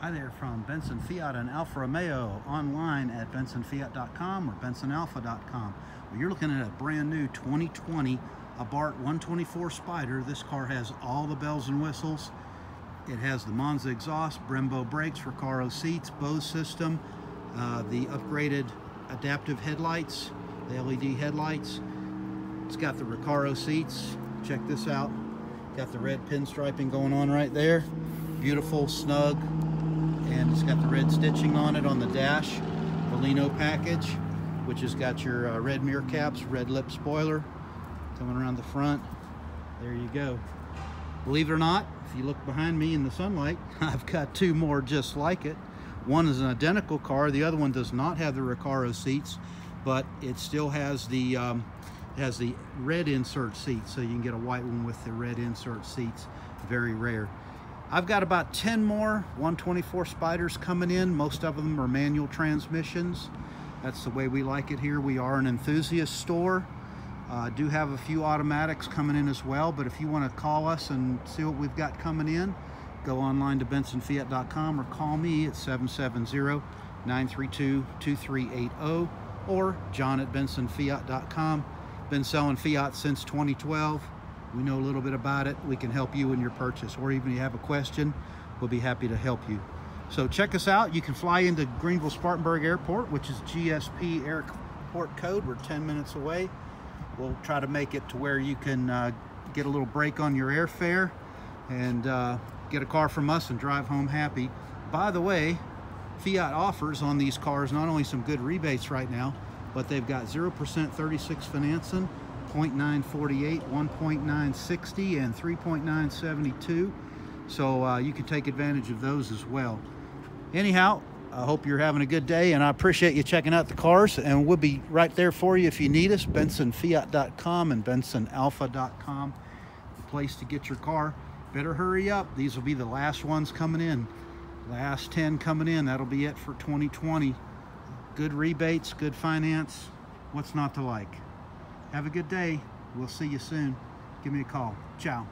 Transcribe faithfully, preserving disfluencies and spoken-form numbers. Hi there from Benson Fiat and Alfa Romeo, online at Benson Fiat dot com or Benson Alfa dot com. Well, you're looking at a brand new twenty twenty Abarth one twenty-four Spider. This car has all the bells and whistles. It has the Monza exhaust, Brembo brakes, Recaro seats, Bose system, uh, the upgraded adaptive headlights, the L E D headlights. It's got the Recaro seats. Check this out. Got the red pinstriping going on right there. Beautiful, snug, and it's got the red stitching on it on the dash. Polino package, which has got your uh, red mirror caps, red lip spoiler. Coming around the front, there you go. Believe it or not, if you look behind me in the sunlight, I've got two more just like it. One is an identical car. The other one does not have the Recaro seats, but it still has the um, it has the red insert seats, so you can get a white one with the red insert seats. Very rare. I've got about ten more one twenty-four Spiders coming in. Most of them are manual transmissions. That's the way we like it here. We are an enthusiast store. Uh, do have a few automatics coming in as well, but if you want to call us and see what we've got coming in, go online to Benson Fiat dot com or call me at seven seven zero, nine three two, two three eight zero or John at Benson Fiat dot com. Been selling Fiat since twenty twelve. We know a little bit about it. We can help you in your purchase, or even if you have a question, we'll be happy to help you. So check us out. You can fly into Greenville-Spartanburg Airport, which is G S P airport code. We're ten minutes away. We'll try to make it to where you can uh, get a little break on your airfare and uh, get a car from us and drive home happy. By the way, Fiat offers on these cars not only some good rebates right now, but they've got zero percent thirty-six financing, zero point nine four eight, one point nine six zero, and three point nine seven two, so uh, you can take advantage of those as well. Anyhow, I hope you're having a good day, and I appreciate you checking out the cars, and we'll be right there for you if you need us. Benson Fiat dot com and Benson Alfa dot com, the place to get your car. Better hurry up. These will be the last ones coming in, last ten coming in. That'll be it for twenty twenty. Good rebates, good finance. What's not to like? Have a good day. We'll see you soon. Give me a call. Ciao.